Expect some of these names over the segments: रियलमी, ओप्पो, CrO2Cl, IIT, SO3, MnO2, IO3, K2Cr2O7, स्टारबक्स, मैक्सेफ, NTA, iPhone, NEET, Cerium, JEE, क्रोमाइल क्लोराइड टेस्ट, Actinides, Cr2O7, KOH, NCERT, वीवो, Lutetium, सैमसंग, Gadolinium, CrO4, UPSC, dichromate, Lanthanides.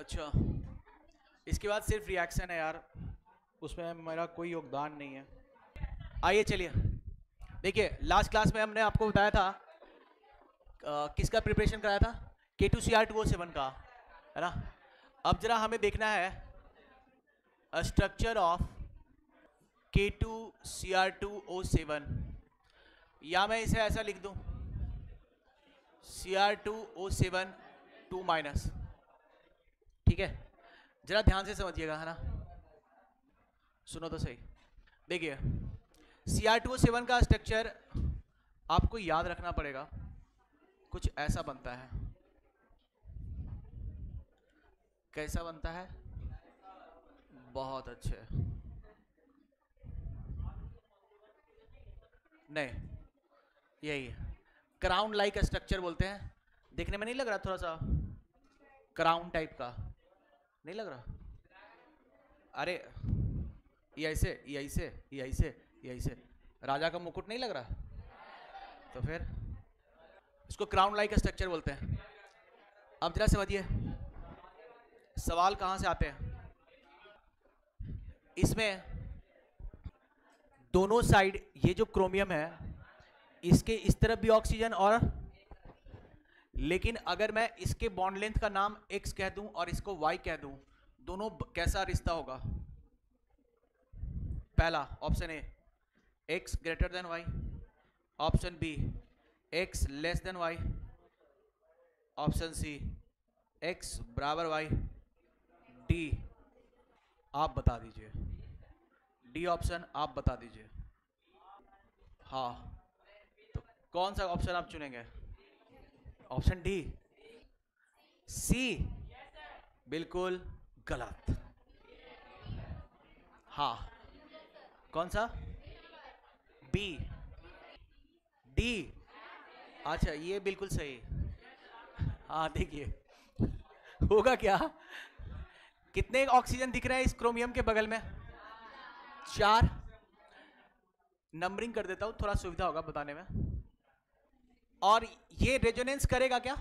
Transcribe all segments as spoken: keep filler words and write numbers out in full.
अच्छा, इसके बाद सिर्फ रिएक्शन है यार, उसमें मेरा कोई योगदान नहीं है। आइए चलिए, देखिए लास्ट क्लास में हमने आपको बताया था आ, किसका प्रिपरेशन कराया था, K two C R two O seven का, है ना। अब जरा हमें देखना है structure of K two C R two O seven, या मैं इसे ऐसा लिख दूं C R two O seven two minus, ठीक है। जरा ध्यान से समझिएगा, है ना, सुनो तो सही। देखिए C R two O seven का स्ट्रक्चर आपको याद रखना पड़ेगा, कुछ ऐसा बनता है। कैसा बनता है? बहुत अच्छे। नहीं, यही है क्राउन लाइक स्ट्रक्चर बोलते हैं। देखने में नहीं लग रहा, थोड़ा सा क्राउन टाइप का नहीं लग रहा? अरे यही से यही से यही से यही से राजा का मुकुट नहीं लग रहा? तो फिर इसको क्राउन लाइक स्ट्रक्चर बोलते हैं। अब जरा समझिए सवाल कहाँ से आते हैं। इसमें दोनों साइड, ये जो क्रोमियम है इसके इस तरफ भी ऑक्सीजन और, लेकिन अगर मैं इसके बॉन्ड लेंथ का नाम एक्स कह दूं और इसको वाई कह दूं, दोनों कैसा रिश्ता होगा? पहला option A X greater than Y, option B X less than Y, option C X बराबर वाई, डी आप बता दीजिए, डी ऑप्शन आप बता दीजिए। हाँ, तो कौन सा ऑप्शन आप चुनेंगे? ऑप्शन डी, सी बिल्कुल गलत। हाँ, कौन सा? B, D. अच्छा, ये बिल्कुल सही। हाँ देखिए होगा क्या, कितने ऑक्सीजन दिख रहे हैं इस क्रोमियम के बगल में? चार। नंबरिंग कर देता हूं, थोड़ा सुविधा होगा बताने में। और ये रेजोनेंस करेगा क्या,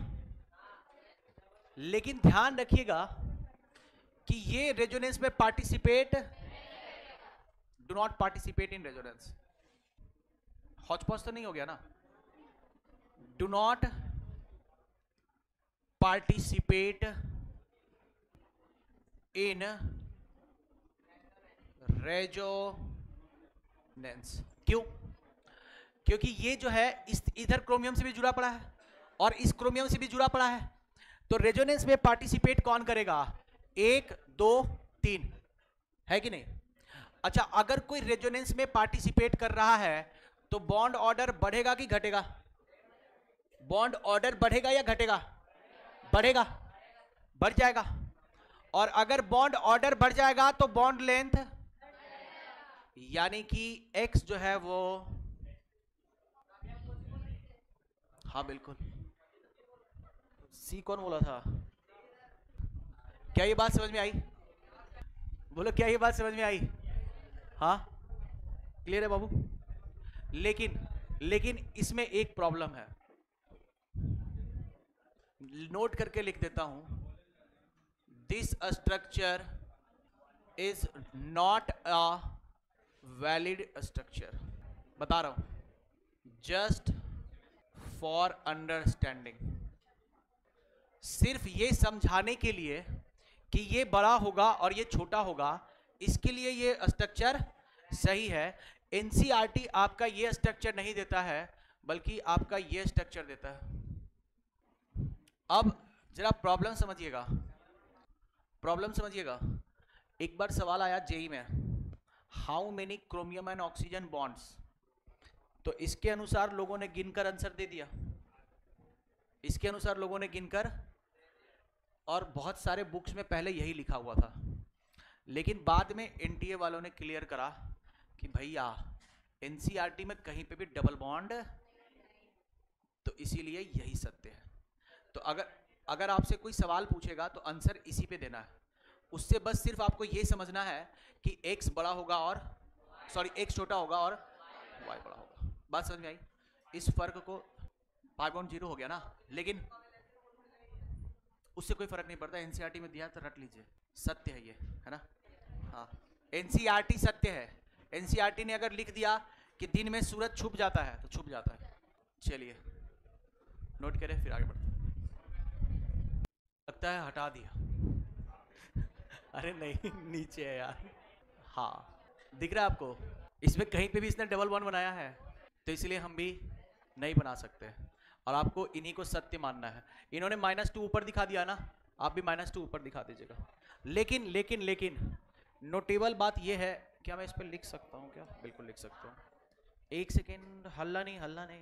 लेकिन ध्यान रखिएगा कि ये रेजोनेंस में participate, do not participate in resonance. Hotchpotch तो नहीं हो गया ना? Do not participate in resonance. क्यों? क्योंकि ये जो है इस इधर क्रोमियम से भी जुड़ा पड़ा है और इस क्रोमियम से भी जुड़ा पड़ा है, तो रेजोनेंस में पार्टिसिपेट कौन करेगा? एक, दो, तीन, है कि नहीं? अच्छा, अगर कोई रेजोनेंस में पार्टिसिपेट कर रहा है तो बॉन्ड ऑर्डर बढ़ेगा कि घटेगा? बॉन्ड ऑर्डर बढ़ेगा या घटेगा? बढ़ेगा, बढ़ जाएगा। और अगर बॉन्ड ऑर्डर बढ़ जाएगा तो बॉन्ड लेंथ, यानी कि एक्स जो है वो, हाँ बिल्कुल, सी कौन बोला था? क्या ये बात समझ में आई? बोलो, क्या ये बात समझ में आई? हाँ क्लियर है बाबू। लेकिन लेकिन इसमें एक प्रॉब्लम है, नोट करके लिख देता हूं। This structure is not a valid structure, बता रहा हूं जस्ट फॉर अंडरस्टैंडिंग, सिर्फ ये समझाने के लिए कि ये बड़ा होगा और ये छोटा होगा, इसके लिए ये स्ट्रक्चर सही है। एनसीईआरटी आपका ये स्ट्रक्चर नहीं देता है, बल्कि आपका ये स्ट्रक्चर देता है। अब जरा प्रॉब्लम समझिएगा, प्रॉब्लम समझिएगा। एक बार सवाल आया जेई में, how many chromium and oxygen bonds, तो इसके अनुसार लोगों ने गिनकर आंसर दे दिया, इसके अनुसार लोगों ने गिनकर, और बहुत सारे बुक्स में पहले यही लिखा हुआ था, लेकिन बाद में एनटीए वालों ने क्लियर करा कि भैया एनसीईआरटी में कहीं पे भी डबल बॉन्ड, तो इसीलिए यही सत्य है। तो अगर अगर आपसे कोई सवाल पूछेगा तो आंसर इसी पे देना है। उससे बस सिर्फ आपको ये समझना है कि एक्स बड़ा होगा और सॉरी एक्स छोटा होगा और वाई बड़ा होगा। बात समझ में आई? इस फर्क को पाई बाउंड जीरो हो गया ना, लेकिन उससे कोई फर्क नहीं पड़ता, एनसीईआरटी में दिया तो रट लीजिए, सत्य है ये, है ना। हाँ, एनसीईआरटी सत्य है, एनसीईआरटी ने अगर लिख दिया कि दिन में सूरज छुप जाता है तो छुप जाता है। चलिए नोट करें, फिर आगे बढ़ते। लगता है हटा दिया अरे नहीं, नीचे है यार। हाँ, दिख रहा है आपको, इसमें कहीं पे भी इसने डबल वन बनाया है, तो इसलिए हम भी नहीं बना सकते, और आपको इन्हीं को सत्य मानना है। इन्होंने माइनस टू ऊपर दिखा दिया ना, आप भी माइनस टू ऊपर दिखा दीजिएगा। लेकिन लेकिन लेकिन नोटेबल बात यह है, क्या मैं इस पर लिख सकता हूँ? क्या बिल्कुल लिख सकता हूँ, एक सेकेंड, हल्ला नहीं हल्ला नहीं।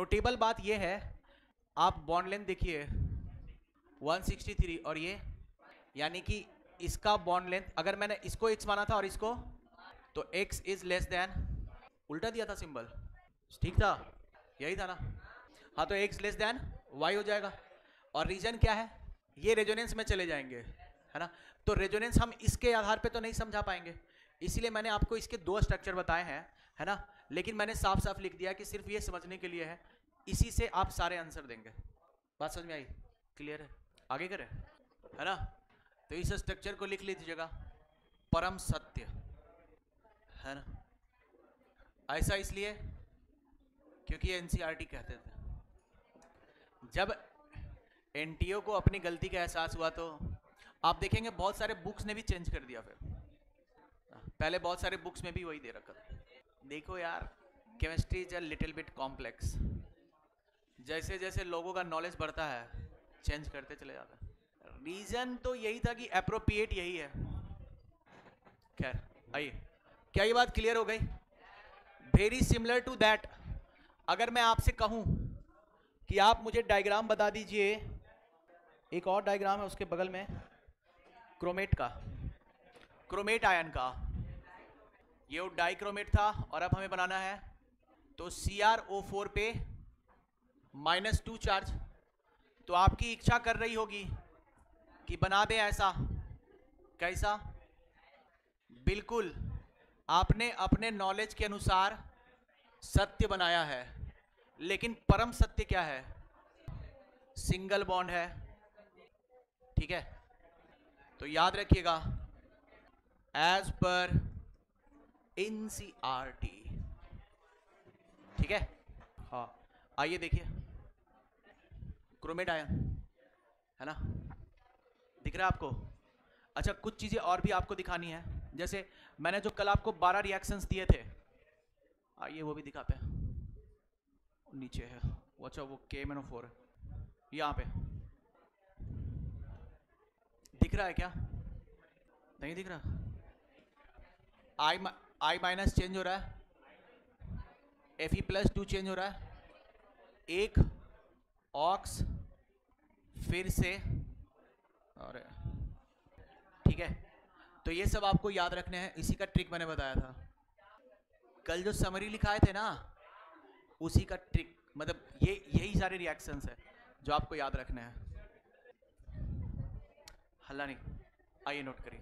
नोटेबल बात यह है, आप बॉन्ड लेंथ देखिए एक सौ तिरसठ और ये, यानी कि इसका बॉन्ड लेंथ अगर मैंने इसको x माना था और इसको, तो x इज लेस देन, उल्टा दिया था सिंबल, ठीक था, यही था ना। हाँ, तो x लेस देन y हो जाएगा, और रीजन क्या है, ये रेजोनेंस में चले जाएंगे, है ना। तो रेजोनेंस हम इसके आधार पे तो नहीं समझा पाएंगे, इसीलिए मैंने आपको इसके दो स्ट्रक्चर बताए हैं, है ना। लेकिन मैंने साफ साफ लिख दिया कि सिर्फ ये समझने के लिए है, इसी से आप सारे आंसर देंगे। बात समझ में आई, क्लियर है? आगे करें, है ना। तो इस स्ट्रक्चर को लिख लीजिएगा, परम सत्य, है ना। ऐसा इसलिए क्योंकि एनसीईआरटी कहते थे। जब एनटीओ को अपनी गलती का एहसास हुआ तो आप देखेंगे बहुत सारे बुक्स ने भी चेंज कर दिया, फिर पहले बहुत सारे बुक्स में भी वही दे रखा था। देखो यार, chemistry is a little bit complex, जैसे जैसे लोगों का नॉलेज बढ़ता है चेंज करते चले जाता है। रीजन तो यही था कि एप्रोप्रिएट यही है। खैर आइए, क्या ये बात क्लियर हो गई? वेरी सिमिलर टू दैट, अगर मैं आपसे कहूँ कि आप मुझे डायग्राम बता दीजिए, एक और डायग्राम है उसके बगल में क्रोमेट का, क्रोमेट आयन का, ये वो डाइक्रोमेट था और अब हमें बनाना है, तो सी आर ओ फोर पे माइनस टू चार्ज। तो आपकी इच्छा कर रही होगी कि बना दे ऐसा, कैसा? बिल्कुल, आपने अपने नॉलेज के अनुसार सत्य बनाया है, लेकिन परम सत्य क्या है? सिंगल बॉन्ड है, ठीक है। तो याद रखिएगा, एज पर एनसीईआरटी, ठीक है। हाँ, आइए देखिए, क्रोमेट आयन, है ना, दिख रहा है आपको। अच्छा, कुछ चीजें और भी आपको दिखानी है, जैसे मैंने जो कल आपको बारह रिएक्शंस दिए थे, आइए वो भी दिखाते हैं। नीचे है वो, अच्छा वो के एम एन ओ फोर है, यहाँ पे दिख रहा है क्या? नहीं दिख रहा। आई आई माइनस चेंज हो रहा है, F E plus two change हो रहा है, एक ऑक्स फिर से, और ठीक है। तो ये सब आपको याद रखने हैं, इसी का ट्रिक मैंने बताया था कल, जो समरी लिखाए थे ना, उसी का ट्रिक, मतलब ये यही सारे रिएक्शंस है जो आपको याद रखने हैं। हल्ला नहीं, आइए नोट करिए,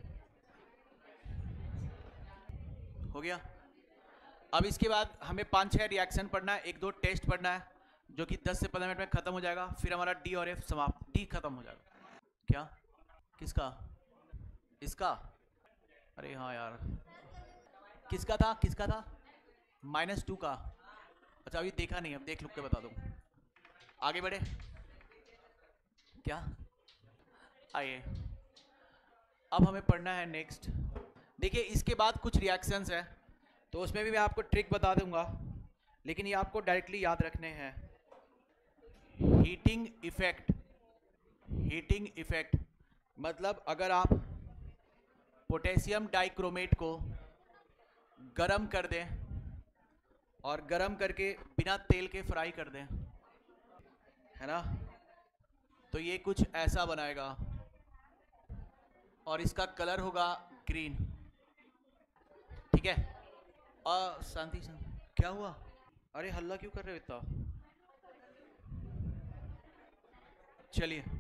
हो गया। अब इसके बाद हमें पांच छह रिएक्शन पढ़ना है, एक दो टेस्ट पढ़ना है, जो कि दस से पंद्रह मिनट में खत्म हो जाएगा। फिर हमारा डी और एफ समाप्त, डी खत्म हो जाएगा। क्या किसका? इसका? अरे हाँ यार, किसका था किसका था माइनस टू का। अच्छा, अभी देखा नहीं, अब देख लुक के बता दूँ। आगे बढ़े, क्या? आइए, अब हमें पढ़ना है नेक्स्ट। देखिए, इसके बाद कुछ रिएक्शंस हैं, तो उसमें भी मैं आपको ट्रिक बता दूंगा, लेकिन ये आपको डायरेक्टली याद रखने हैं। हीटिंग इफेक्ट, हीटिंग इफेक्ट मतलब अगर आप पोटेशियम डाइक्रोमेट को गर्म कर दें और गरम करके बिना तेल के फ्राई कर दें, है ना, तो ये कुछ ऐसा बनाएगा, और इसका कलर होगा ग्रीन, ठीक है। और शांति शांति, क्या हुआ? अरे हल्ला क्यों कर रहे हो इतना? चलिए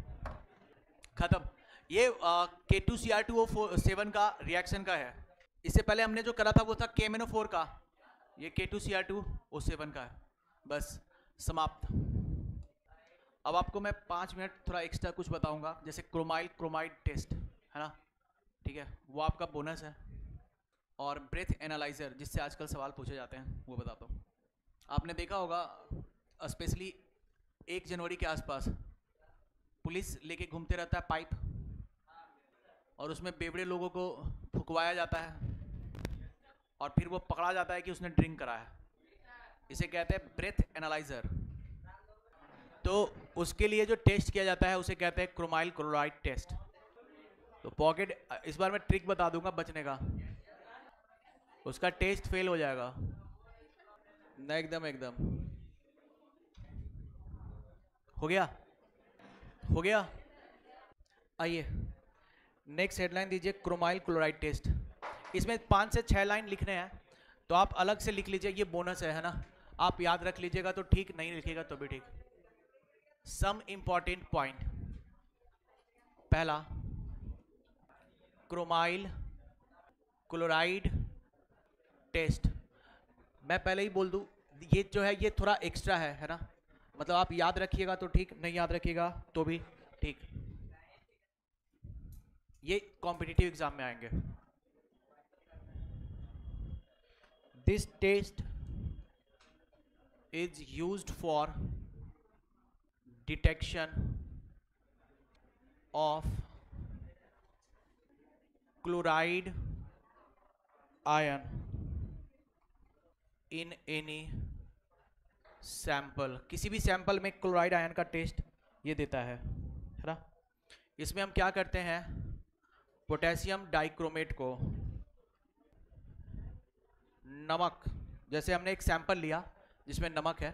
खत्म। ये K two C R two O seven का रिएक्शन का है। इससे पहले हमने जो करा था वो था के एम एन ओ फोर का, ये K two C R two O seven का है। बस समाप्त। अब आपको मैं पाँच मिनट थोड़ा एक्स्ट्रा कुछ बताऊंगा, जैसे क्रोमाइल क्रोमाइड टेस्ट है ना, ठीक है, वो आपका बोनस है। और ब्रेथ एनालाइज़र जिससे आजकल सवाल पूछे जाते हैं वो बताता हूँ। आपने देखा होगा स्पेशली एक जनवरी के आसपास पुलिस लेके घूमते रहता है पाइप, और उसमें बेवड़े लोगों को फुकवाया जाता है और फिर वो पकड़ा जाता है कि उसने ड्रिंक करा है। इसे कहते हैं ब्रेथ एनालाइज़र। तो उसके लिए जो टेस्ट किया जाता है उसे कहते हैं क्रोमाइल क्लोराइड टेस्ट। तो पॉकेट, इस बार मैं ट्रिक बता दूंगा बचने का, उसका टेस्ट फेल हो जाएगा ना, एकदम एकदम हो गया हो गया। आइए नेक्स्ट हेडलाइन दीजिए, क्रोमाइल क्लोराइड टेस्ट। इसमें पाँच से छः लाइन लिखने हैं, तो आप अलग से लिख लीजिए, ये बोनस है है ना। आप याद रख लीजिएगा तो ठीक, नहीं लिखिएगा तो भी ठीक। सम इम्पॉर्टेंट पॉइंट, पहला क्रोमाइल क्लोराइड टेस्ट। मैं पहले ही बोल दूं ये जो है ये थोड़ा एक्स्ट्रा है है ना, मतलब आप याद रखिएगा तो ठीक, नहीं याद रखिएगा तो भी ठीक। ये कॉम्पिटिटिव एग्जाम में आएंगे। This test is used for detection of chloride ion in any sample. किसी भी सैंपल में क्लोराइड आयन का टेस्ट ये देता है है ना। इसमें हम क्या करते हैं, पोटेशियम डाइक्रोमेट को नमक, जैसे हमने एक सैंपल लिया जिसमें नमक है,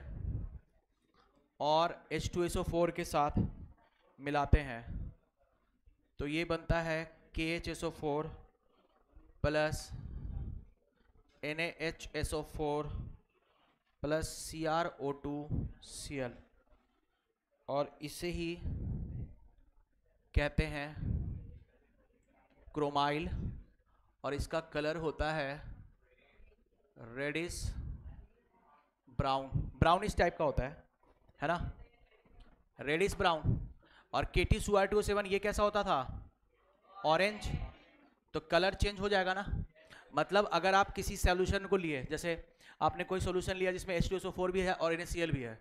और H two S O four के साथ मिलाते हैं, तो ये बनता है K H S O four plus N A H S O four plus C R O two C L, और इसे ही कहते हैं क्रोमाइल, और इसका कलर होता है रेडिश ब्राउन, ब्राउनिश टाइप का होता है है ना, रेडिश ब्राउन। और K two C R two O seven ये कैसा होता था, ऑरेंज। तो कलर चेंज हो जाएगा ना, मतलब अगर आप किसी सॉल्यूशन को लिए, जैसे आपने कोई सॉल्यूशन लिया जिसमें H two S O four भी है और एन ए सी एल भी है,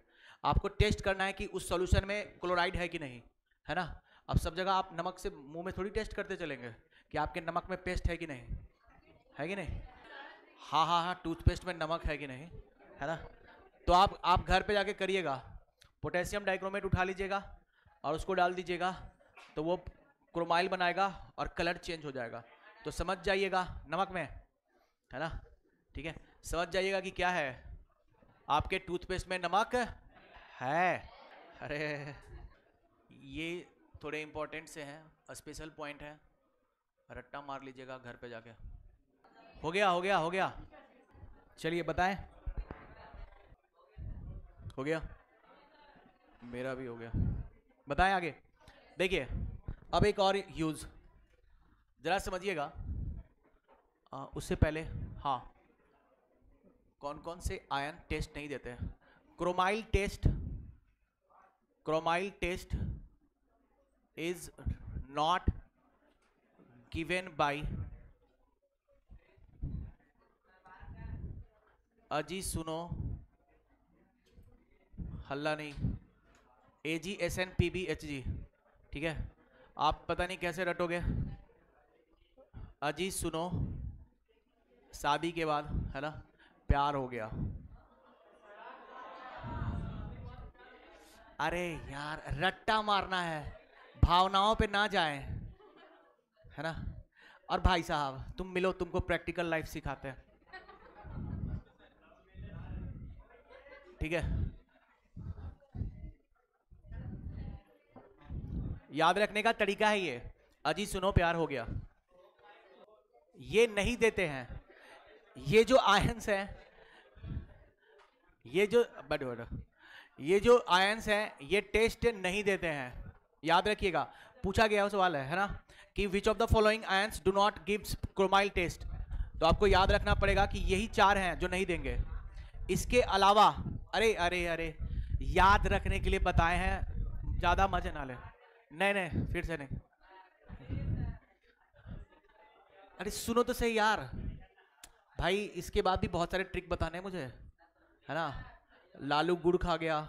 आपको टेस्ट करना है कि उस सॉल्यूशन में क्लोराइड है कि नहीं, है ना। अब सब जगह आप नमक से मुंह में थोड़ी टेस्ट करते चलेंगे कि आपके नमक में पेस्ट है कि नहीं, है कि नहीं। हाँ हाँ हाँ टूथपेस्ट में नमक है कि नहीं, है ना। तो आप आप घर पे जाके करिएगा, पोटेशियम डाइक्रोमेट उठा लीजिएगा और उसको डाल दीजिएगा, तो वो क्रोमाइल बनाएगा और कलर चेंज हो जाएगा। तो समझ जाइएगा नमक में, है ना, ठीक है, समझ जाइएगा कि क्या है, आपके टूथपेस्ट में नमक है। अरे ये थोड़े इम्पोर्टेंट से हैं, स्पेशल पॉइंट है, रट्टा मार लीजिएगा घर पे जाके। हो गया हो गया हो गया चलिए बताएं, हो गया, मेरा भी हो गया, बताएं आगे। देखिए अब एक और यूज़ ज़रा समझिएगा, उससे पहले हाँ कौन कौन से आयन टेस्ट नहीं देते हैं। Chromyl test, chromyl test is not given by अजी, सुनो हल्ला नहीं, A G S N P B H G, ठीक है, आप पता नहीं कैसे रटोगे, अजी सुनो शादी के बाद, है ना, प्यार हो गया। अरे यार रट्टा मारना है, भावनाओं पे ना जाएं, है ना। और भाई साहब तुम मिलो, तुमको प्रैक्टिकल लाइफ सिखाते हैं, ठीक है, याद रखने का तरीका है ये, अजी सुनो प्यार हो गया। ये नहीं देते हैं, ये जो आयंस हैं, ये जो बट ये जो आयंस हैं ये टेस्ट नहीं देते हैं, याद रखिएगा। पूछा गया सवाल है, है ना, कि which of the following ions do not gives chromyl test. तो आपको याद रखना पड़ेगा कि यही चार हैं जो नहीं देंगे, इसके अलावा, अरे अरे अरे याद रखने के लिए बताए हैं, ज़्यादा मजे ना ले। नहीं नहीं फिर से नहीं, अरे सुनो तो सही यार भाई, इसके बाद भी बहुत सारे ट्रिक बताने हैं मुझे, है ना। लालू गुड़ खा गया,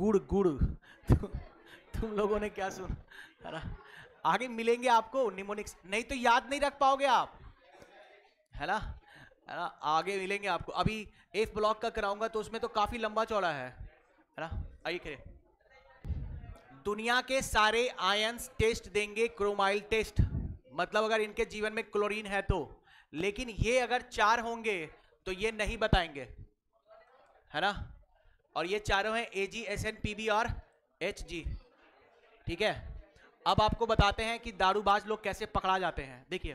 गुड़ गुड़ तु, तुम लोगों ने क्या सुन, है ना। आगे मिलेंगे आपको निमोनिक्स, नहीं तो याद नहीं रख पाओगे आप, है ना है ना आगे मिलेंगे आपको। अभी एफ ब्लॉक का कराऊंगा तो उसमें तो काफ़ी लंबा चौड़ा है, है ना। आइए करिए, दुनिया के सारे आयंस टेस्ट देंगे क्रोमाइल टेस्ट, मतलब अगर इनके जीवन में क्लोरीन है तो, लेकिन ये अगर चार होंगे तो ये नहीं बताएंगे, है ना। और ये चारों हैं A G, S N, P B और एच जी, ठीक है। अब आपको बताते हैं कि दारूबाज लोग कैसे पकड़ा जाते हैं। देखिए,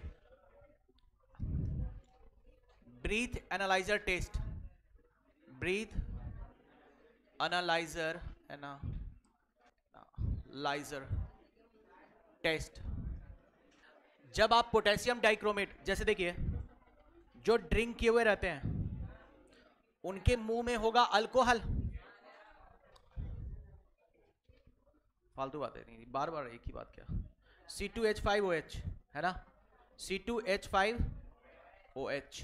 breath analyser test, breath analyser analyser test. जब आप पोटेशियम डाइक्रोमेट, जैसे देखिए जो ड्रिंक किए हुए रहते हैं उनके मुंह में होगा अल्कोहल, फालतू बात है नहीं बार बार एक ही बात क्या, C two H five O H, है ना, C two H five O H.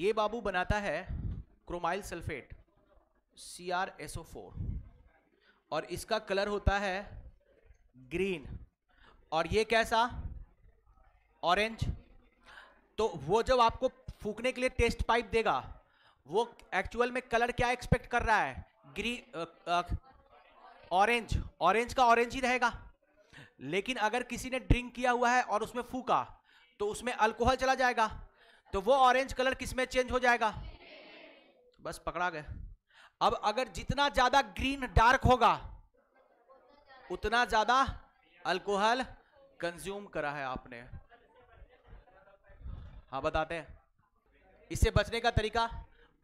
ये बाबू बनाता है chromyl sulphate C R S O four, और इसका कलर होता है ग्रीन, और ये कैसा, ऑरेंज। तो वो जब आपको फूकने के लिए टेस्ट पाइप देगा, वो एक्चुअल में कलर क्या एक्सपेक्ट कर रहा है, ग्रीन, ऑरेंज, ऑरेंज का ऑरेंज ही रहेगा। लेकिन अगर किसी ने ड्रिंक किया हुआ है और उसमें फूका तो उसमें अल्कोहल चला जाएगा, तो वो ऑरेंज कलर किस में चेंज हो जाएगा, बस पकड़ा गए। अब अगर जितना ज़्यादा ग्रीन डार्क होगा उतना ज़्यादा अल्कोहल कंज्यूम करा है आपने। हाँ बताते हैं, इससे बचने का तरीका,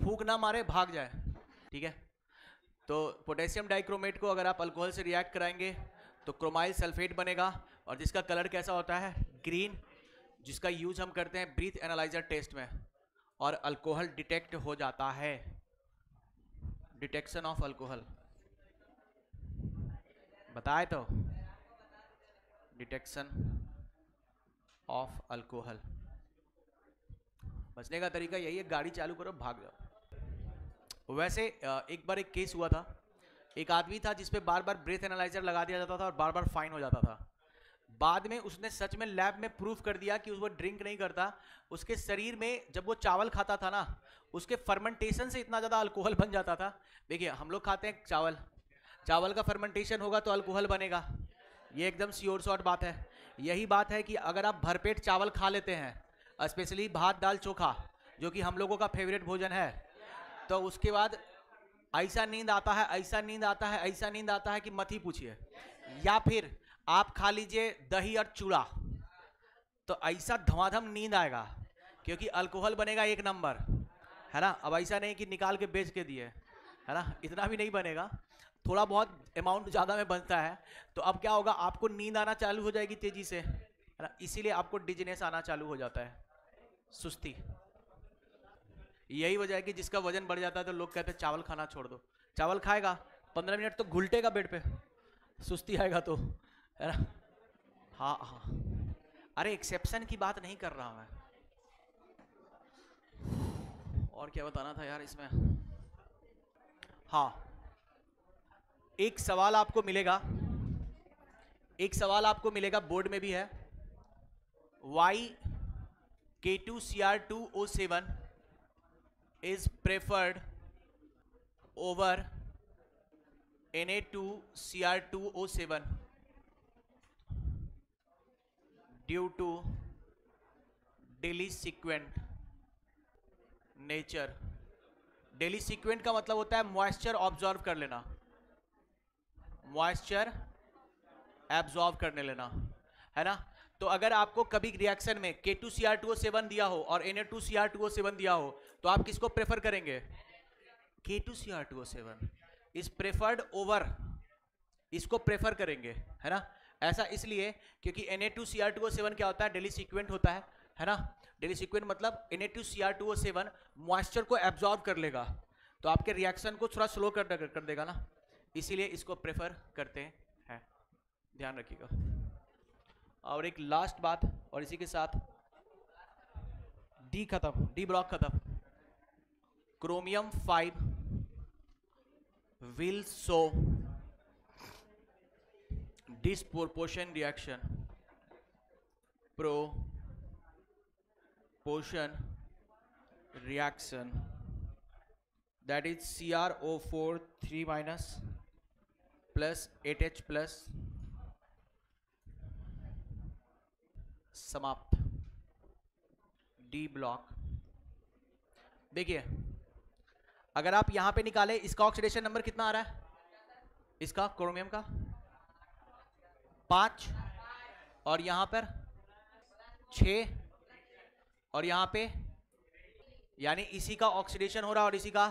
फूंक ना मारे, भाग जाए, ठीक है। तो पोटेशियम डाइक्रोमेट को अगर आप अल्कोहल से रिएक्ट कराएंगे तो क्रोमाइल सल्फेट बनेगा, और जिसका कलर कैसा होता है, ग्रीन, जिसका यूज हम करते हैं ब्रीथ एनालाइजर टेस्ट में, और अल्कोहल डिटेक्ट हो जाता है, डिटेक्शन ऑफ अल्कोहल, बताए तो डिटेक्शन ऑफ अल्कोहल। बचने का तरीका यही है, गाड़ी चालू करो, भाग जाओ। वैसे एक बार एक केस हुआ था, एक आदमी था जिसपे बार बार ब्रीथ एनालाइजर लगा दिया जाता था और बार बार फाइन हो जाता था। बाद में उसने सच में लैब में प्रूफ कर दिया कि वो ड्रिंक नहीं करता, उसके शरीर में जब वो चावल खाता था ना, उसके फर्मेंटेशन से इतना ज़्यादा अल्कोहल बन जाता था। देखिए हम लोग खाते हैं चावल, चावल का फर्मेंटेशन होगा तो अल्कोहल बनेगा, ये एकदम श्योर शॉर्ट बात है। यही बात है कि अगर आप भरपेट चावल खा लेते हैं, स्पेशली भात दाल चोखा, जो कि हम लोगों का फेवरेट भोजन है, तो उसके बाद ऐसा नींद आता है, ऐसा नींद आता है, ऐसा नींद आता है कि मत ही पूछिए। या फिर आप खा लीजिए दही और चूड़ा, तो ऐसा धमाधम नींद आएगा, क्योंकि अल्कोहल बनेगा एक नंबर, है ना। अब ऐसा नहीं कि निकाल के बेच के दिए, है ना, इतना भी नहीं बनेगा, थोड़ा बहुत अमाउंट ज़्यादा में बनता है। तो अब क्या होगा, आपको नींद आना चालू हो जाएगी तेज़ी से, है ना, इसीलिए आपको डिजीनेस आना चालू हो जाता है, सुस्ती। यही वजह है कि जिसका वजन बढ़ जाता है तो लोग कहते हैं चावल खाना छोड़ दो, चावल खाएगा पंद्रह मिनट तो घुलटेगा बेड पे, सुस्ती आएगा तो, है ना। हाँ हाँ, अरे एक्सेप्शन की बात नहीं कर रहा मैं, और क्या बताना था यार इसमें। हाँ, एक सवाल आपको मिलेगा, एक सवाल आपको मिलेगा, बोर्ड में भी है, why K two C R two O seven is preferred over N A two C R two O seven due to deliquescent nature. Deliquescent का मतलब होता है मॉइस्चर ऑब्जॉर्व कर लेना, मॉइस्चर एब्जॉर्व करने लेना, है ना। तो अगर आपको कभी रिएक्शन में K two C R two O seven दिया हो और N A two C R two O seven दिया हो तो आप किसको प्रेफर करेंगे, K two C R two O seven is preferred over, इसको प्रेफर करेंगे, है ना। ऐसा इसलिए क्योंकि N A two C R two O seven क्या होता है, डेली सीक्वेंट होता है, है ना। डेली सीक्वेंट मतलब N A two C R two O seven moisture को एब्जॉर्व कर लेगा, तो आपके रिएक्शन को थोड़ा स्लो कर, कर देगा ना, इसीलिए इसको प्रेफर करते हैं, ध्यान रखिएगा। और एक लास्ट बात, और इसी के साथ डी खत्म, डी ब्लॉक खत्म। Chromium five will show disproportion reaction proportion reaction that is C r O four three minus plus eight H plus समाप्त D ब्लॉक। देखिए अगर आप यहां पे निकाले इसका ऑक्सीडेशन नंबर कितना आ रहा है, इसका क्रोमियम का पांच और यहां पर छह और यहां पे, यानी इसी का ऑक्सीडेशन हो रहा है और इसी का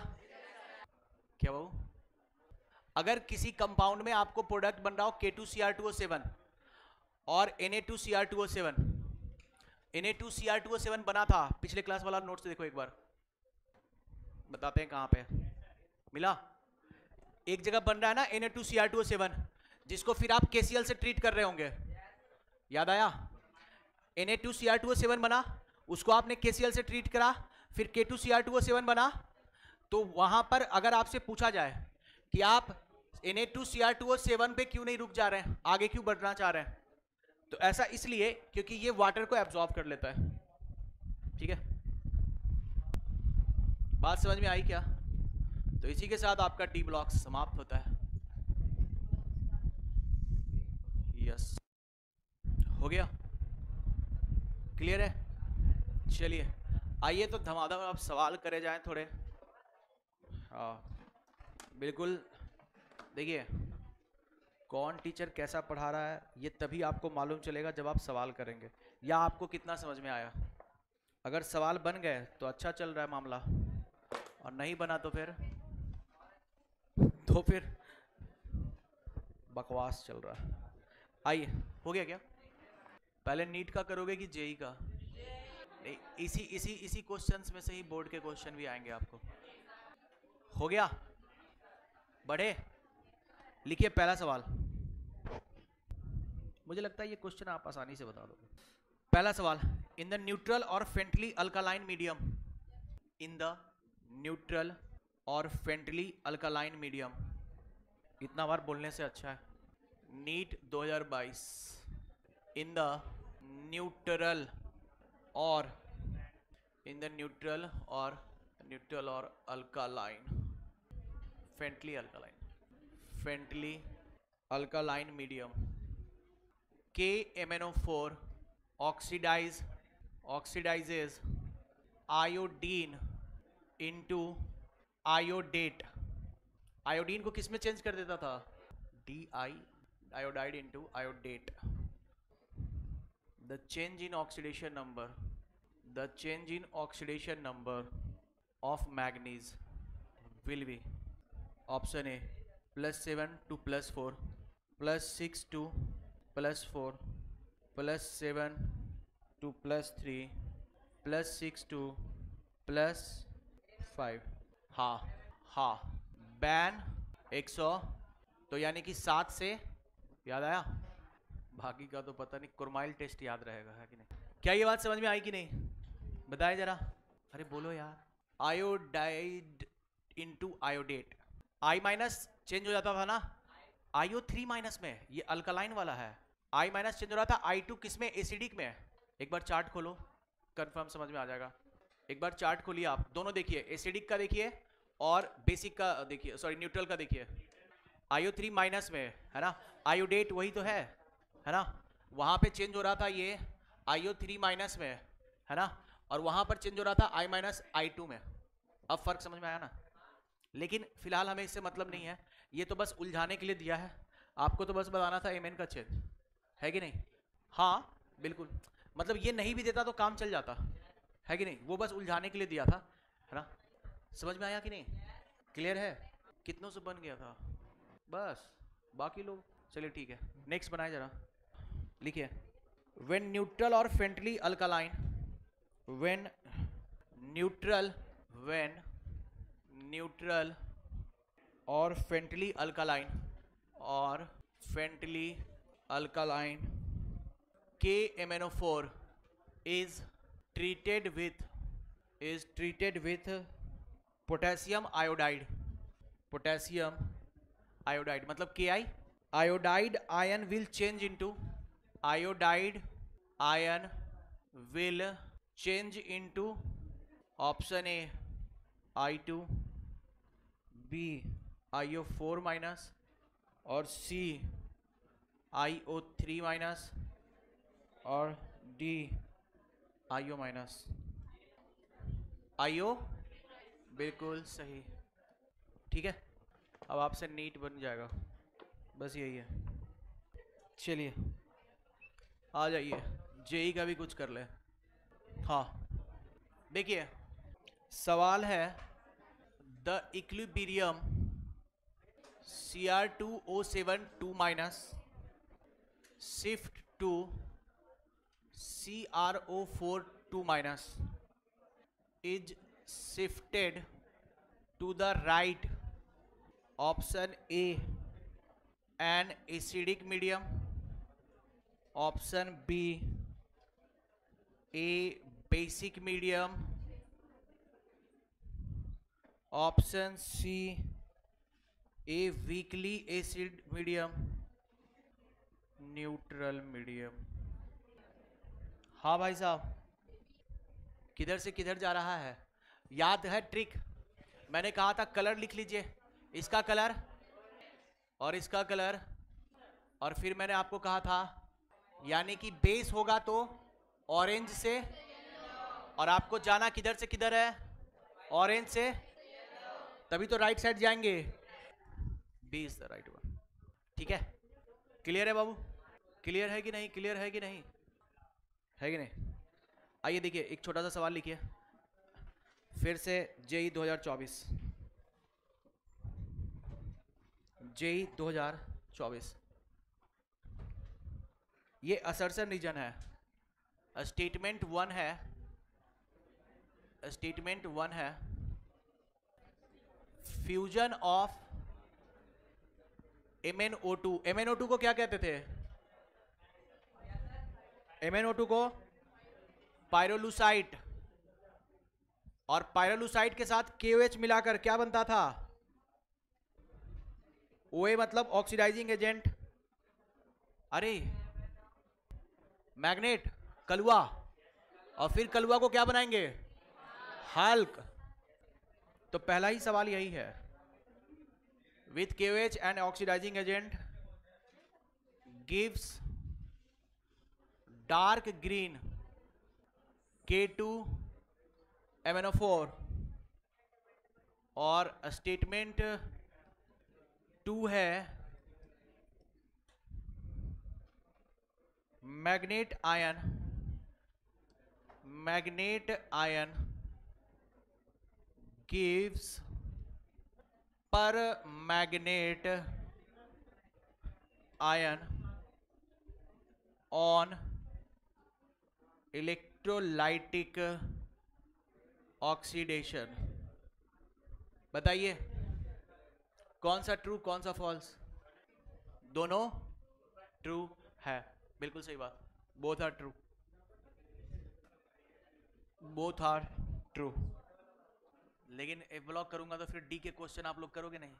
क्या बाबू। अगर किसी कंपाउंड में आपको प्रोडक्ट बन रहा हो K two C r two O seven और Na two C r two O seven, Na two C r two O seven बना था, पिछले क्लास वाला नोट से देखो एक बार, बताते हैं कहाँ पे मिला। एक जगह बन रहा है ना Na two C r two O seven, जिसको फिर आप K C l से ट्रीट कर रहे होंगे, याद आया। Na two C r two O seven बना, उसको आपने K C l से ट्रीट करा, फिर K two C r two O seven बना, तो वहां पर अगर आपसे पूछा जाए कि आप Na two C r two O seven पे क्यों नहीं रुक जा रहे हैं, आगे क्यों बढ़ना चाह रहे हैं, तो ऐसा इसलिए क्योंकि ये वाटर को एब्जॉर्ब कर लेता है। ठीक है, बात समझ में आई क्या? तो इसी के साथ आपका डी ब्लॉक समाप्त होता है। यस, हो गया, क्लियर है। चलिए आइए तो धमाधम आप सवाल करे जाएं थोड़े। हाँ बिल्कुल, देखिए कौन टीचर कैसा पढ़ा रहा है ये तभी आपको मालूम चलेगा जब आप सवाल करेंगे, या आपको कितना समझ में आया। अगर सवाल बन गए तो अच्छा चल रहा है मामला, और नहीं बना तो फिर तो फिर बकवास चल रहा है। आइए, हो गया क्या? पहले नीट का करोगे कि जेई का? इसी इसी इसी क्वेश्चंस में से ही बोर्ड के क्वेश्चन भी आएंगे आपको। हो गया, बढ़े। लिखिए पहला सवाल, मुझे लगता है ये क्वेश्चन आप आसानी से बता दोगे। पहला सवाल, इन द न्यूट्रल और faintly alkaline medium, in the neutral और फेंटली अल्कालाइन मीडियम, इतना बार बोलने से अच्छा है। नीट दो हज़ार बाईस, इन द न्यूट्रल और इन द न्यूट्रल और न्यूट्रल और alkaline faintly alkaline faintly alkaline medium K M n O four oxidise oxidises iodine into iodate. Iodine को किस में चेंज कर देता था? D I iodide into iodate. The change in oxidation number, the change in oxidation number of manganese will be option A plus seven to plus four, plus six to plus four, plus seven to plus three, plus six to plus five. हाँ हाँ, ban एक सौ, तो यानी कि सात से, याद आया? बाकी का तो पता नहीं, कुरमाइल टेस्ट याद रहेगा है कि नहीं। क्या ये बात समझ में आई कि नहीं? बताए जरा, अरे बोलो यार। Iodide into iodate, I minus change हो जाता था ना आईओ थ्री माइनस में, ये अल्कलाइन वाला है। आई माइनस चेंज हो रहा था आई टू किस में? एसिडिक में। एक बार चार्ट खोलो, कन्फर्म समझ में आ जाएगा। एक बार चार्ट खोलिए आप, दोनों देखिए, एसिडिक का देखिए और बेसिक का देखिए, सॉरी न्यूट्रल का देखिए। आईओ थ्री माइनस में है ना, आयोडेट वही तो है है ना, वहाँ पे चेंज हो रहा था ये आई ओ थ्री माइनस में है ना, और वहाँ पर चेंज हो रहा था आई माइनस आई टू में। अब फर्क समझ में आया ना, लेकिन फिलहाल हमें इससे मतलब नहीं है, ये तो बस उलझाने के लिए दिया है आपको, तो बस बताना था एम एन का चेंज है कि नहीं। हाँ बिल्कुल, मतलब ये नहीं भी देता तो काम चल जाता है कि नहीं, वो बस उलझाने के लिए दिया था है ना। समझ में आया कि नहीं? क्लियर है? कितनों से बन गया था बस, बाकी लोग चलिए ठीक है। नेक्स्ट बनाए जरा, लिखिए when neutral or faintly alkaline, when neutral when neutral और फेंटली अल्कालाइन और faintly alkaline K M n O four is treated with is treated with potassium iodide potassium iodide मतलब K I iodide ion will change into iodide ion will change into option A I two B I O four minus और C I O three minus और D I O minus I O बिल्कुल सही। ठीक है, अब आपसे NEET बन जाएगा, बस यही है। चलिए आ जाइए जेई का भी कुछ कर ले। हाँ देखिए सवाल है the equilibrium C r two O seven two minus shift to C r O four two minus is shifted to the right option A an acidic medium option B a basic medium option C a weakly acid medium neutral medium. हाँ भाई साहब किधर से किधर जा रहा है, याद है ट्रिक? मैंने कहा था कलर लिख लीजिए, इसका कलर और इसका कलर, और फिर मैंने आपको कहा था यानी कि बेस होगा तो ऑरेंज से, और आपको जाना किधर से किधर है, ऑरेंज से, तभी तो राइट साइड जाएंगे। B is the right one. ठीक है, क्लियर है बाबू? क्लियर है कि नहीं? क्लियर है कि नहीं? है कि नहीं? आइए देखिए एक छोटा सा सवाल लिखिए फिर से, जेई दो हज़ार चौबीस, जेई दो हज़ार चौबीस। ये असर्शन रीजन है, स्टेटमेंट वन है, स्टेटमेंट वन है fusion of M N O two. M N O two को क्या कहते थे? एम एन ओ टू को पायरोलुसाइट, और पायरोलुसाइट के साथ के ओ एच मिलाकर क्या बनता था? O A मतलब ऑक्सीडाइजिंग एजेंट, अरे मैग्नेट, कलवा, और फिर कलवा को क्या बनाएंगे? हल्क। तो पहला ही सवाल यही है, with K O H and oxidizing agent gives dark green K two M n O four, और statement टू है manganate ion, manganate ion gives permanganate ion on electrolytic oxidation. बताइए कौन सा ट्रू कौन सा फॉल्स? दोनों true है, बिल्कुल सही बात। Both are true, both are true. लेकिन एक ब्लॉक करूंगा तो फिर डी के क्वेश्चन आप लोग करोगे नहीं,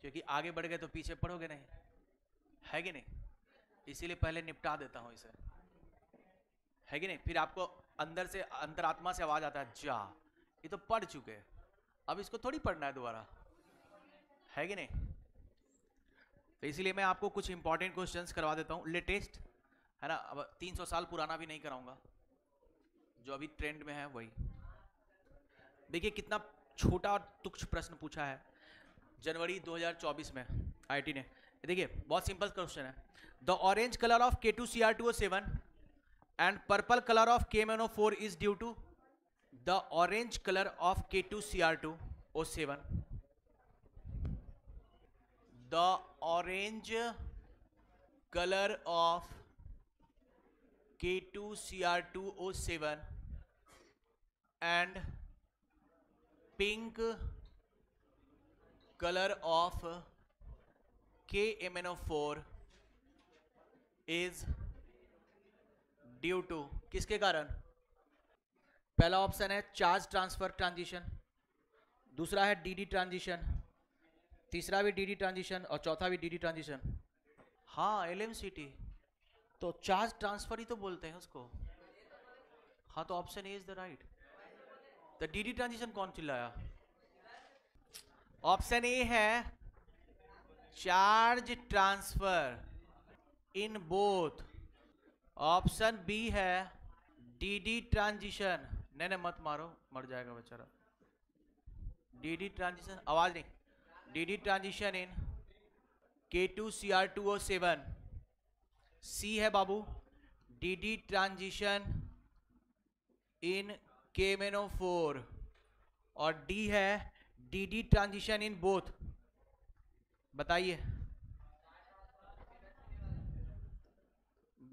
क्योंकि आगे बढ़ गए तो पीछे पढ़ोगे नहीं, है कि नहीं? इसीलिए पहले निपटा देता हूं इसे, है कि नहीं? फिर आपको अंदर से, अंतरात्मा से आवाज आता है, जा ये तो पढ़ चुके, अब इसको थोड़ी पढ़ना है दोबारा, है कि नहीं? तो इसलिए मैं आपको कुछ इंपॉर्टेंट क्वेश्चंस करवा देता हूँ, लेटेस्ट है ना। अब तीन सौ साल पुराना भी नहीं कराऊंगा, जो अभी ट्रेंड में है वही। देखिए कितना छोटा और तुच्छ प्रश्न पूछा है जनवरी दो हज़ार चौबीस में आई आई टी ने। देखिए बहुत सिंपल क्वेश्चन है, the orange colour of K two C r two O seven and purple colour of K m n O four is due to. The orange colour of K two C r two O seven, the orange color of K two C r two O seven and pink color of K M n O four is due to, किसके कारण? पहला option है charge transfer transition, दूसरा है D D transition, तीसरा भी D D transition और चौथा भी डी डी ट्रांजिशन। हाँ एल एम सी टी, तो चार्ज ट्रांसफर ही तो बोलते हैं उसको। हाँ तो option A is the right. The D D transition कौन चिल्लाया? ऑप्शन ए है charge transfer in both, option B है डीडी ट्रांजिशन। नहीं नहीं मत मारो, मर जाएगा बेचारा। डीडी ट्रांजिशन, आवाज नहीं। DD transition in K two C r two O seven, C है बाबू। DD transition in K m n O four और डी है डीडी ट्रांजिशन इन बोथ। बताइए।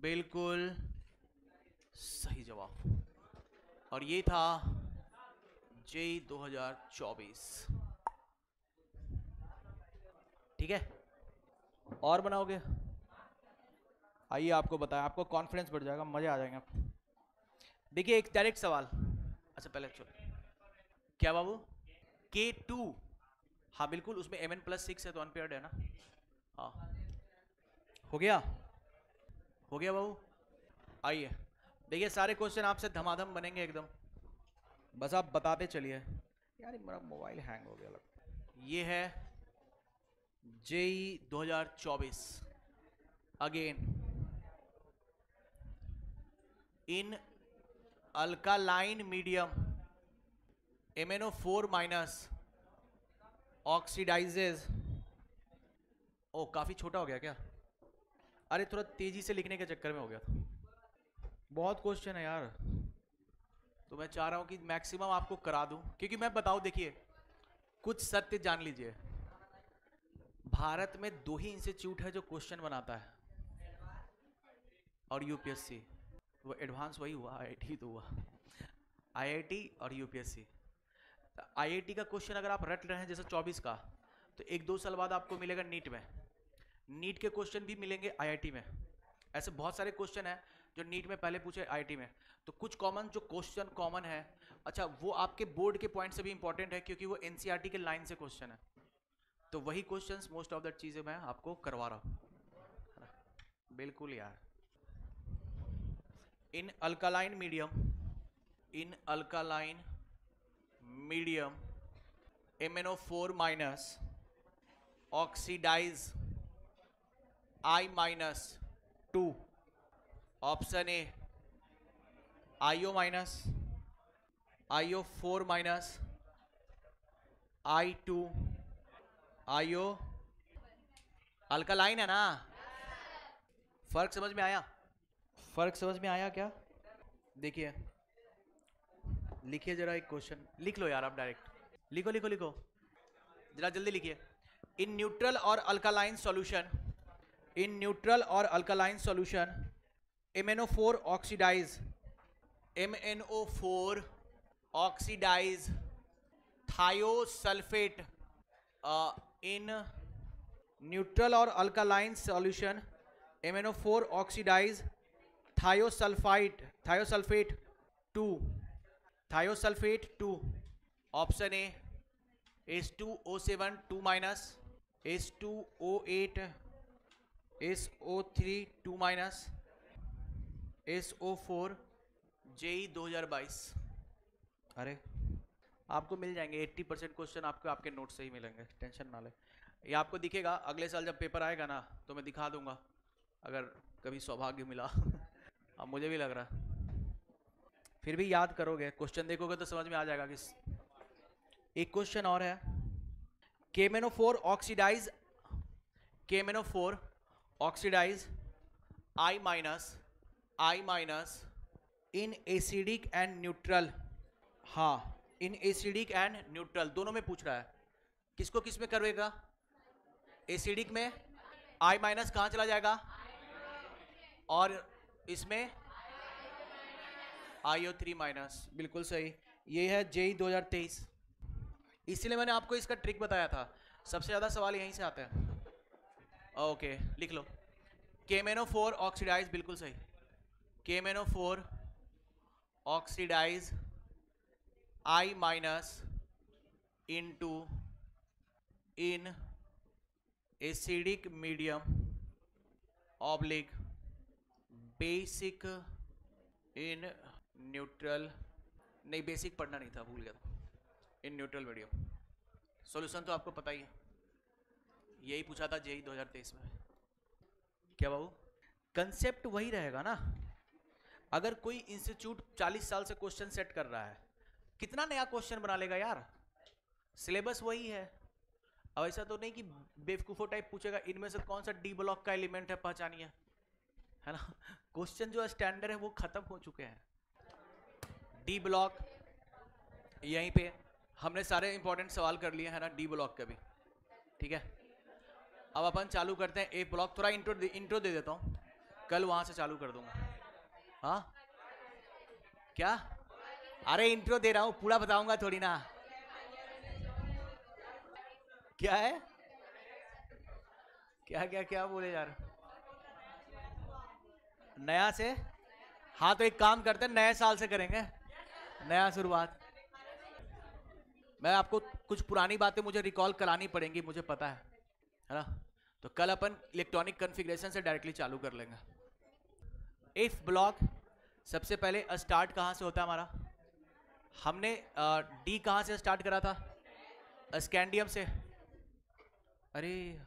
बिल्कुल सही जवाब। और ये था जेई दो हज़ार चौबीस। ठीक है, और बनाओगे? आइए आपको बताएं, आपको कॉन्फिडेंस बढ़ जाएगा, मजे आ जाएंगे आपको। देखिए एक डायरेक्ट सवाल। अच्छा पहले चलो, क्या बाबू? K टू, हाँ बिल्कुल, उसमें एम एन प्लस सिक्स है तो अनपेयर्ड है ना। हाँ हो गया, हो गया बाबू। आइए देखिए सारे क्वेश्चन आपसे धमाधम बनेंगे एकदम, बस आप बताते चलिए। यार मेरा मोबाइल हैंग हो गया लगता। ये है जेई दो हज़ार चौबीस। Again in alkaline medium M n O four minus oxidises. ओ काफ़ी छोटा हो गया क्या? अरे थोड़ा तेज़ी से लिखने के चक्कर में हो गया था। बहुत क्वेश्चन है यार, तो मैं चाह रहा हूँ कि मैक्सिमम आपको करा दूँ, क्योंकि मैं बताऊँ देखिए कुछ सत्य जान लीजिए। भारत में दो ही इंस्टीट्यूट है जो क्वेश्चन बनाता है और यूपीएससी। वो एडवांस वही हुआ, आई आई टी तो हुआ, आई आई टी और यूपीएससी। आई आई टी का क्वेश्चन अगर आप रट रहे हैं जैसे चौबीस का, तो एक दो साल बाद आपको मिलेगा नीट में। नीट के क्वेश्चन भी मिलेंगे आई आई टी में। ऐसे बहुत सारे क्वेश्चन हैं जो नीट में पहले पूछे आई आई टी में। तो कुछ कॉमन जो क्वेश्चन कॉमन है, अच्छा वो आपके बोर्ड के पॉइंट से भी इंपॉर्टेंट है, क्योंकि वो N C E R T के लाइन से क्वेश्चन है। तो वही क्वेश्चन मोस्ट ऑफ दैट चीज़ें मैं आपको करवा रहा हूँ। बिल्कुल यार। In alkaline medium, in alkaline medium M n O four minus oxidize I minus two, option A I O minus, I O four minus, I two, I O। Alkaline है ना, फर्क समझ में आया? फर्क समझ में आया क्या? देखिए लिखिए जरा एक क्वेश्चन, लिख लो यार आप डायरेक्ट, लिखो लिखो लिखो जरा जल्दी लिखिए। इन न्यूट्रल और अल्कालाइन सॉल्यूशन, इन न्यूट्रल और alkaline solution MnO4 oxidise, MnO4 oxidise thiosulphate. In neutral और alkaline solution MnO4 oxidise thiosulphite, thiosulphate to, thiosulphate to, option A S two O seven two minus, S two O eight, S O three two minus, S O four. JEE दो हज़ार बाईस, अरे आपको मिल जाएंगे अस्सी percent question, आपको आपके note से ही मिलेंगे, टेंशन ना ले। ये आपको दिखेगा अगले साल जब पेपर आएगा ना, तो मैं दिखा दूंगा अगर कभी सौभाग्य मिला। अब मुझे भी लग रहा है, फिर भी याद करोगे, क्वेश्चन देखोगे तो समझ में आ जाएगा। किस एक क्वेश्चन और है, K m n O four oxidize, K m n O four oxidize I minus, I minus in acidic and neutral. हाँ इन एसिडिक एंड न्यूट्रल दोनों में पूछ रहा है, किसको किस में करवेगा? एसिडिक में I माइनस कहाँ चला जाएगा, और इसमें I O थ्री माइनस। बिल्कुल सही, ये है जेई दो हज़ार तेईस। इसीलिए मैंने आपको इसका ट्रिक बताया था, सबसे ज़्यादा सवाल यहीं से आता है। ओके लिख लो K M n O four oxidize, बिल्कुल सही, K M n O four oxidize I minus into in acidic medium oblique basic in neutral, नहीं बेसिक पढ़ना नहीं था, भूल गया था, इन न्यूट्रल मीडियम। सॉल्यूशन तो आपको पता ही है, यही पूछा था जेई दो हज़ार तेईस में। क्या बाबू कंसेप्ट वही रहेगा ना। अगर कोई इंस्टीट्यूट चालीस साल से क्वेश्चन सेट कर रहा है, कितना नया क्वेश्चन बना लेगा यार, सिलेबस वही है। अब ऐसा तो नहीं कि बेवकूफो टाइप पूछेगा इनमें से कौन सा डी ब्लॉक का एलिमेंट है पहचानिए, है ना। क्वेश्चन जो स्टैंडर्ड है वो खत्म हो चुके हैं। डी ब्लॉक यहीं पे हमने सारे इंपॉर्टेंट सवाल कर लिए, है ना, डी ब्लॉक का भी। ठीक है, अब अपन चालू करते हैं ए ब्लॉक। थोड़ा इंट्रो इंट्रो दे देता हूँ, कल वहाँ से चालू कर दूंगा। हाँ क्या, अरे इंट्रो दे रहा हूँ, पूरा बताऊंगा थोड़ी ना। क्या है, क्या क्या क्या बोले यार, नया से। हाँ तो एक काम करते हैं, नए साल से करेंगे नया शुरुआत। मैं आपको कुछ पुरानी बातें मुझे रिकॉल करानी पड़ेंगी, मुझे पता है, है ना। तो कल अपन इलेक्ट्रॉनिक कॉन्फ़िगरेशन से डायरेक्टली चालू कर लेंगे। इफ ब्लॉक सबसे पहले स्टार्ट कहाँ से होता है हमारा, हमने डी कहाँ से स्टार्ट करा था, स्कैंडियम से। अरे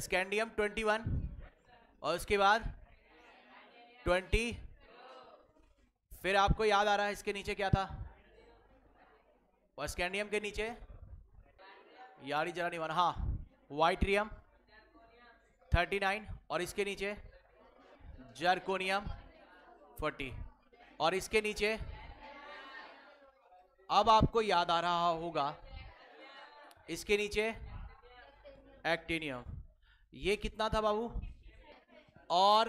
स्कैंडियम इक्कीस और उसके बाद बीस, फिर आपको याद आ रहा है इसके नीचे क्या था, और स्कैंडियम के नीचे यारी जरा निवाना, हाँ वाइट्रियम उनतालीस और इसके नीचे जर्कोनियम चालीस और इसके नीचे। अब आपको याद आ रहा होगा इसके नीचे एक्टिनियम। ये कितना था बाबू, और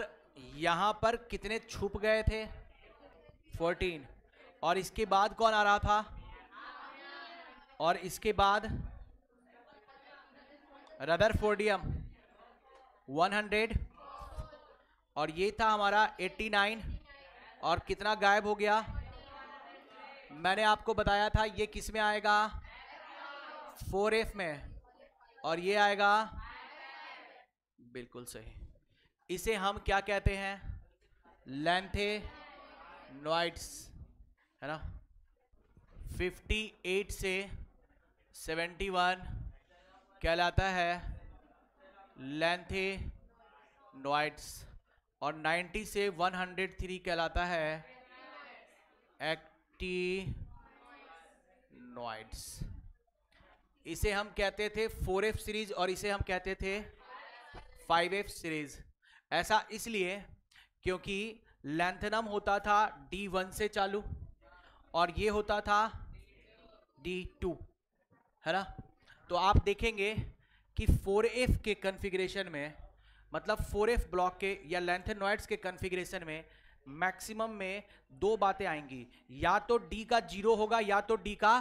यहाँ पर कितने छुप गए थे, चौदह। और इसके बाद कौन आ रहा था, और इसके बाद रदरफोर्डियम सौ और ये था हमारा नवासी और कितना गायब हो गया। मैंने आपको बताया था ये किस में आएगा, फोर एफ में, और ये आएगा, बिल्कुल सही। इसे हम क्या कहते हैं, लैंथेनॉइड्स, है ना। अट्ठावन से इकहत्तर कहलाता है लैंथेनॉइड्स और नब्बे से एक सौ तीन कहलाता है एक्टिनॉइड्स। इसे हम कहते थे फोर एफ सीरीज और इसे हम कहते थे फाइव एफ सीरीज। ऐसा इसलिए क्योंकि लैंथनम होता था डी वन से चालू और ये होता था डी टू, है ना। तो आप देखेंगे कि फोर एफ के कॉन्फ़िगरेशन में, मतलब फोर एफ ब्लॉक के या लैंथेनॉइड्स के कॉन्फ़िगरेशन में मैक्सिमम में दो बातें आएंगी, या तो D का जीरो होगा या तो D का,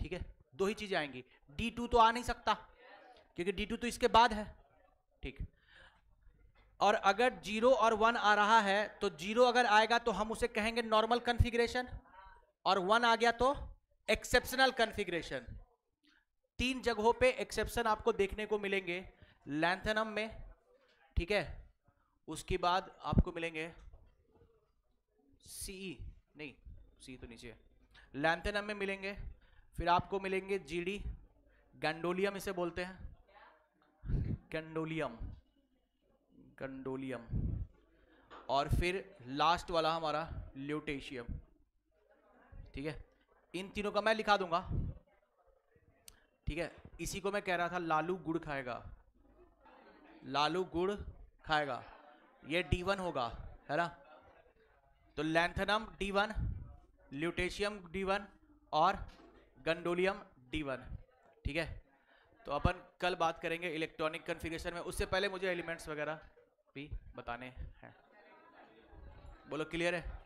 ठीक है, दो ही चीज़ें आएंगी। डी टू तो आ नहीं सकता क्योंकि डी टू तो इसके बाद है, ठीक। और अगर जीरो और वन आ रहा है तो जीरो अगर आएगा तो हम उसे कहेंगे नॉर्मल कॉन्फ़िगरेशन, और वन आ गया तो एक्सेप्शनल कॉन्फ़िगरेशन। तीन जगहों पे एक्सेप्शन आपको देखने को मिलेंगे, लैंथनम में, ठीक है, उसके बाद आपको मिलेंगे सीई, नहीं सी तो नीचे, लैंथनम में मिलेंगे, फिर आपको मिलेंगे जीडी, गैंडोलियम इसे बोलते हैं, गैंडोलियम गंडोलियम, और फिर लास्ट वाला हमारा ल्यूटेशियम, ठीक है। इन तीनों का मैं लिखा दूंगा, ठीक है। इसी को मैं कह रहा था लालू गुड़ खाएगा, लालू गुड़ खाएगा। ये डी वन होगा, है ना। तो lanthanum D one, lutetium D one और गंडोलियम डी वन, ठीक है। तो अपन कल बात करेंगे इलेक्ट्रॉनिक कॉन्फ़िगरेशन में, उससे पहले मुझे एलिमेंट्स वगैरह भी बताने हैं। बोलो क्लियर है।